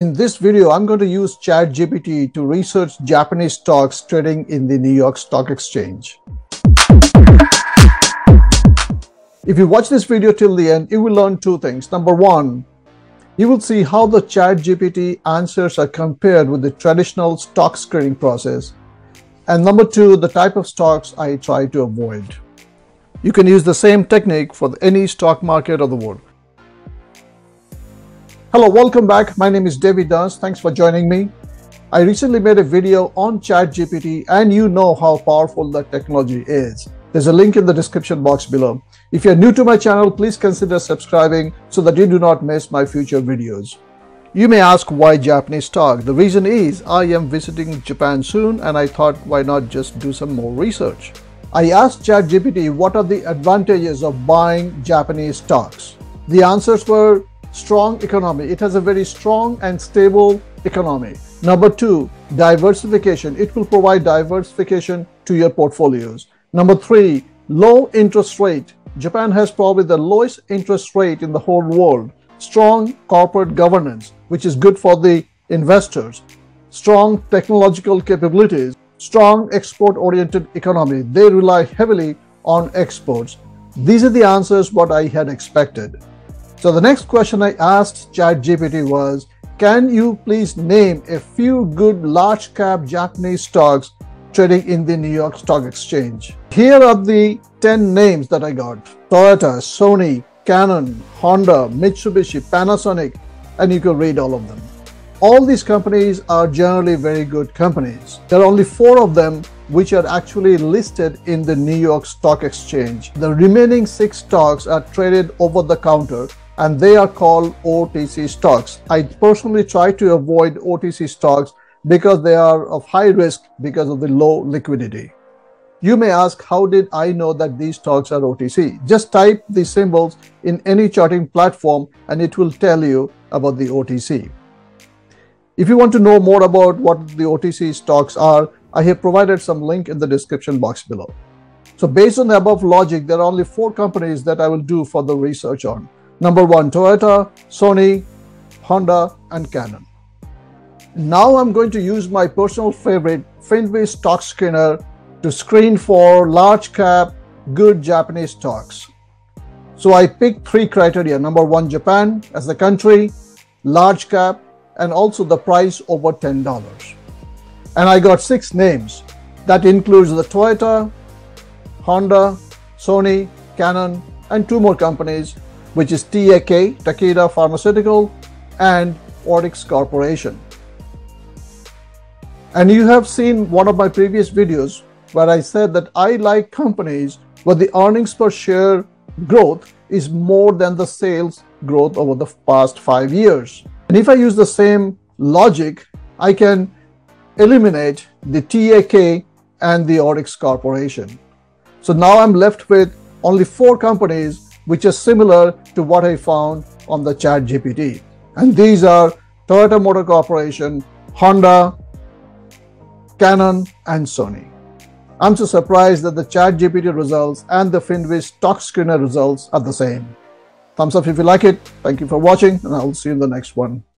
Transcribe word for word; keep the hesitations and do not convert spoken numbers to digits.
In this video, I'm going to use ChatGPT to research Japanese stocks trading in the New York Stock Exchange. If you watch this video till the end, you will learn two things. Number one, you will see how the ChatGPT answers are compared with the traditional stock screening process. And number two, the type of stocks I try to avoid. You can use the same technique for any stock market of the world. Hello, welcome back. My name is David Das. Thanks for joining me. I recently made a video on ChatGPT, and you know how powerful that technology is. There's a link in the description box below. If you're new to my channel, please consider subscribing so that you do not miss my future videos. You may ask, why Japanese stock? The reason is I am visiting Japan soon, and I thought, why not just do some more research? I asked ChatGPT, what are the advantages of buying Japanese stocks? The answers were: strong economy. It has a very strong and stable economy. Number two, diversification. It will provide diversification to your portfolios. Number three, low interest rate. Japan has probably the lowest interest rate in the whole world. Strong corporate governance, which is good for the investors. Strong technological capabilities. Strong export-oriented economy. They rely heavily on exports. These are the answers what I had expected. So the next question I asked ChatGPT was, can you please name a few good large cap Japanese stocks trading in the New York Stock Exchange? Here are the ten names that I got: Toyota, Sony, Canon, Honda, Mitsubishi, Panasonic, and you can read all of them. All these companies are generally very good companies. There are only four of them which are actually listed in the New York Stock Exchange. The remaining six stocks are traded over the counter, and they are called O T C stocks. I personally try to avoid O T C stocks because they are of high risk because of the low liquidity. You may ask, how did I know that these stocks are O T C? Just type the symbols in any charting platform and it will tell you about the O T C. If you want to know more about what the O T C stocks are, I have provided some link in the description box below. So based on the above logic, there are only four companies that I will do further research on. Number one, Toyota, Sony, Honda, and Canon. Now I'm going to use my personal favorite, FINVIZ stock screener, to screen for large cap, good Japanese stocks. So I picked three criteria. Number one, Japan as a country, large cap, and also the price over ten dollars. And I got six names. That includes the Toyota, Honda, Sony, Canon, and two more companies, which is T A K, Takeda Pharmaceutical, and Orix Corporation. And you have seen one of my previous videos where I said that I like companies where the earnings per share growth is more than the sales growth over the past five years. And if I use the same logic, I can eliminate the T A K and the Orix Corporation. So now I'm left with only four companies which are similar to what I found on the ChatGPT. And these are Toyota Motor Corporation, Honda, Canon, and Sony. I'm so surprised that the ChatGPT results and the FINVIZ stock screener results are the same. Thumbs up if you like it. Thank you for watching, and I'll see you in the next one.